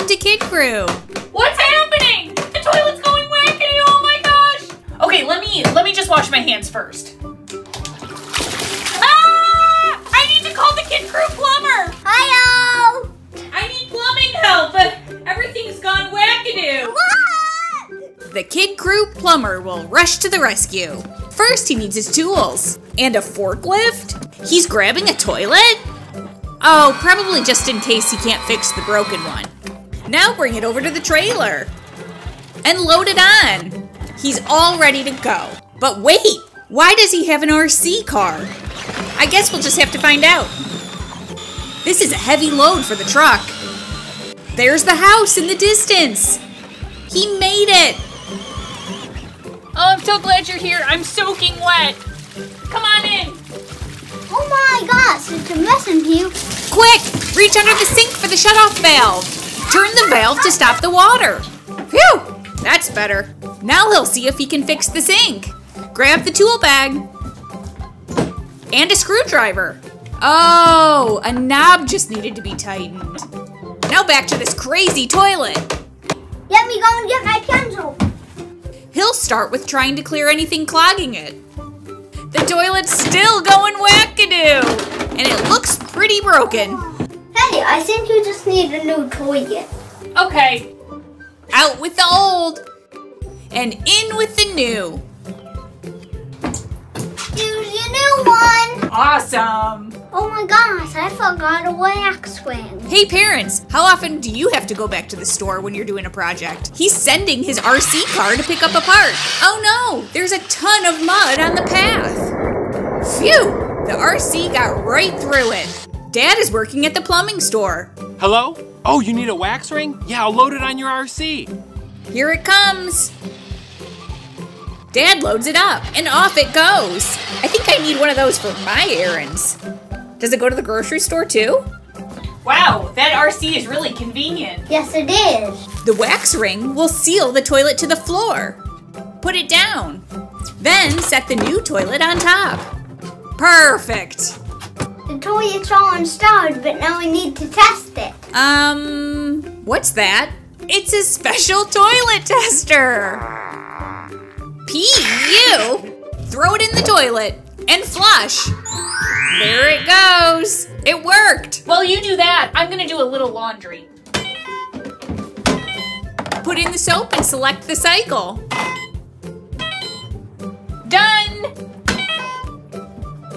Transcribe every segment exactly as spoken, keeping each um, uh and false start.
Welcome to Kid Crew. What's happening? The toilet's going wacky, oh my gosh. Okay, let me, let me just wash my hands first. Ah! I need to call the Kid Crew plumber. Hi-oh. I need plumbing help. Everything's gone wackadoo. What? The Kid Crew plumber will rush to the rescue. First, he needs his tools and a forklift. He's grabbing a toilet. Oh, probably just in case he can't fix the broken one. Now bring it over to the trailer and load it on. He's all ready to go. But wait, why does he have an R C car? I guess we'll just have to find out. This is a heavy load for the truck. There's the house in the distance. He made it. Oh, I'm so glad you're here. I'm soaking wet. Come on in. Oh my gosh, it's a mess in here. Quick, reach under the sink for the shut-off valve. Turn the valve to stop the water. Phew, that's better. Now he'll see if he can fix the sink. Grab the tool bag and a screwdriver. Oh, a knob just needed to be tightened. Now back to this crazy toilet. Let me go and get my pencil. He'll start with trying to clear anything clogging it. The toilet's still going wackadoo, and it looks pretty broken. Hey, I think you just need a new toilet. Okay. Out with the old, and in with the new. Here's your new one. Awesome. Oh my gosh, I forgot a wax wing. Hey parents, how often do you have to go back to the store when you're doing a project? He's sending his R C car to pick up a part. Oh no, there's a ton of mud on the path. Phew, the R C got right through it. Dad is working at the plumbing store. Hello? Oh, you need a wax ring? Yeah, I'll load it on your R C. Here it comes. Dad loads it up and off it goes. I think I need one of those for my errands. Does it go to the grocery store too? Wow, that R C is really convenient. Yes, it is. The wax ring will seal the toilet to the floor. Put it down. Then set the new toilet on top. Perfect. The toilet's all installed, but now we need to test it. Um, what's that? It's a special toilet tester. P U Throw it in the toilet and flush. There it goes. It worked. While you do that, I'm going to do a little laundry. Put in the soap and select the cycle. Done.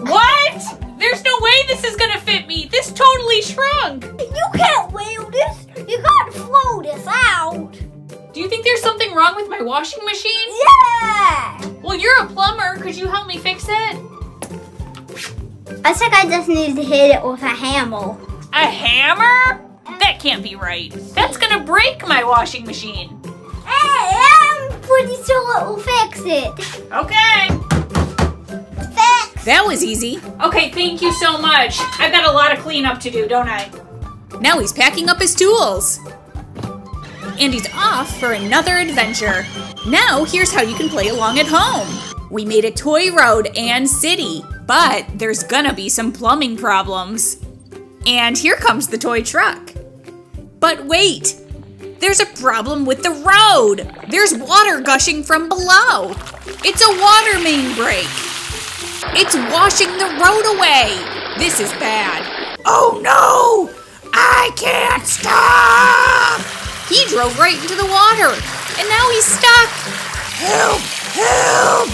What? There's no way this is going to fit me. This totally shrunk. You can't wheel this. You got to flow this out. Do you think there's something wrong with my washing machine? Yeah. Well, you're a plumber. Could you help me fix it? I think I just need to hit it with a hammer. A hammer? That can't be right. That's going to break my washing machine. Hey, I'm pretty sure it will fix it. Okay. Fix. That was easy. Okay, thank you so much. I've got a lot of cleanup to do, don't I? Now he's packing up his tools. And he's off for another adventure. Now, here's how you can play along at home. We made a toy road and city. But there's gonna be some plumbing problems. And here comes the toy truck. But wait, there's a problem with the road. There's water gushing from below. It's a water main break. It's washing the road away. This is bad. Oh no, I can't stop. He drove right into the water and now he's stuck. Help, help.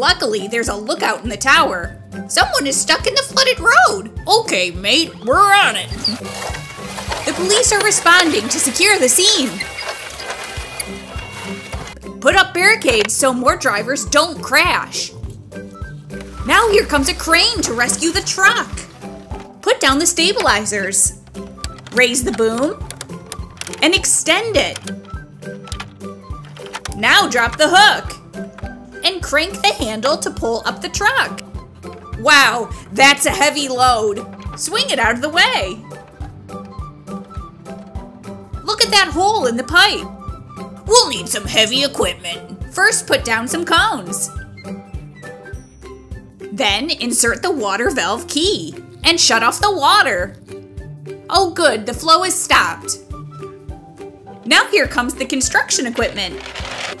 Luckily, there's a lookout in the tower. Someone is stuck in the flooded road. Okay, mate, we're on it. The police are responding to secure the scene. Put up barricades so more drivers don't crash. Now here comes a crane to rescue the truck. Put down the stabilizers. Raise the boom and extend it. Now drop the hook and crank the handle to pull up the truck. Wow, that's a heavy load. Swing it out of the way. Look at that hole in the pipe. We'll need some heavy equipment. First, put down some cones. Then, insert the water valve key and shut off the water. Oh good, the flow is stopped. Now here comes the construction equipment.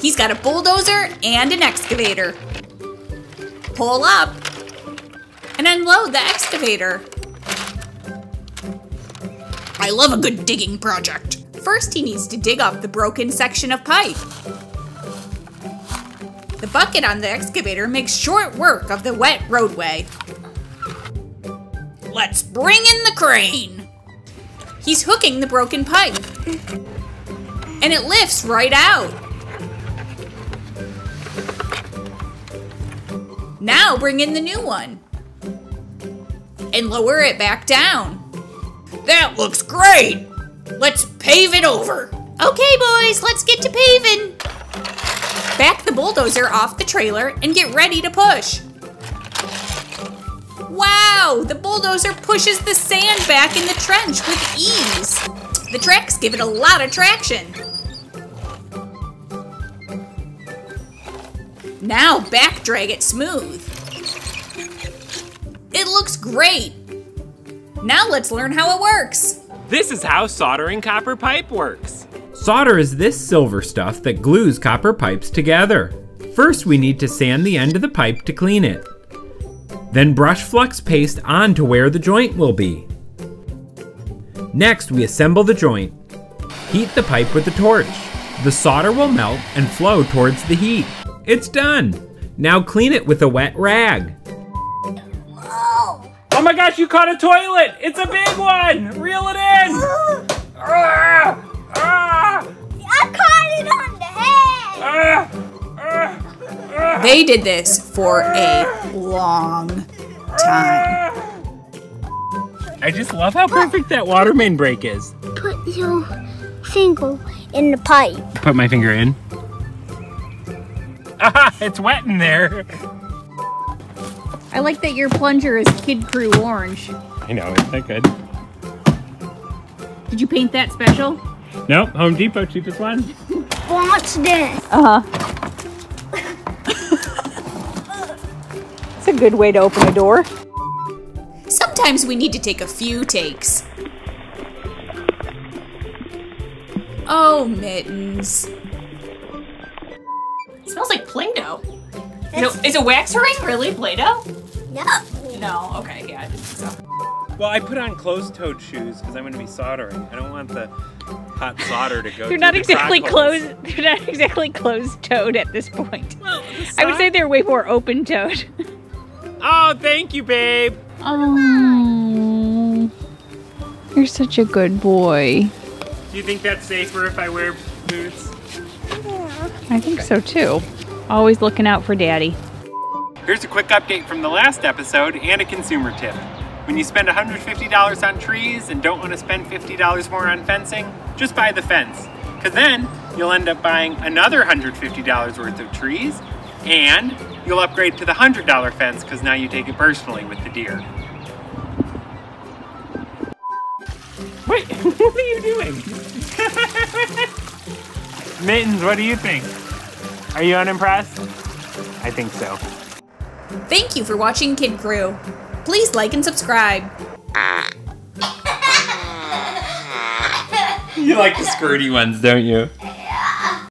He's got a bulldozer and an excavator. Pull up and unload the excavator. I love a good digging project. First, he needs to dig up the broken section of pipe. The bucket on the excavator makes short work of the wet roadway. Let's bring in the crane. He's hooking the broken pipe. And it lifts right out. Now bring in the new one. And lower it back down. That looks great. Let's pave it over. Okay, boys, let's get to paving. Back the bulldozer off the trailer and get ready to push. Wow, the bulldozer pushes the sand back in the trench with ease. The tracks give it a lot of traction. Now back drag it smooth. It looks great. Now let's learn how it works. This is how soldering copper pipe works. Solder is this silver stuff that glues copper pipes together. First, we need to sand the end of the pipe to clean it. Then brush flux paste on to where the joint will be. Next, we assemble the joint. Heat the pipe with a torch. The solder will melt and flow towards the heat. It's done. Now clean it with a wet rag. Oh my gosh, you caught a toilet! It's a big one! Reel it in! Ah, ah. I caught it on the head! Ah, ah, ah. They did this for a long time. I just love how perfect that water main break is. Put your finger in the pipe. Put my finger in. Ah, it's wet in there. I like that your plunger is Kid Crew orange. I know, isn't that good? Did you paint that special? Nope, Home Depot, cheapest one. Watch this. Uh-huh. It's a good way to open a door. Sometimes we need to take a few takes. Oh, mittens. It smells like Play-Doh. No, is a wax ring really Play-Doh? No. No, okay, yeah, I didn't think so. Well, I put on closed-toed shoes because I'm going to be soldering. I don't want the hot solder to go they're not exactly closed. They're not exactly closed-toed at this point. Well, I would say they're way more open-toed. Oh, thank you, babe. Oh, you're such a good boy. Do you think that's safer if I wear boots? Yeah. I think so, too. Always looking out for Daddy. Here's a quick update from the last episode and a consumer tip. When you spend one hundred fifty dollars on trees and don't want to spend fifty dollars more on fencing, just buy the fence. Because then you'll end up buying another one hundred fifty dollars worth of trees and you'll upgrade to the one hundred dollar fence because now you take it personally with the deer. Wait, what are you doing? Mittens, what do you think? Are you unimpressed? I think so. Thank you for watching Kid Crew. Please like and subscribe. You like the skirty ones, don't you?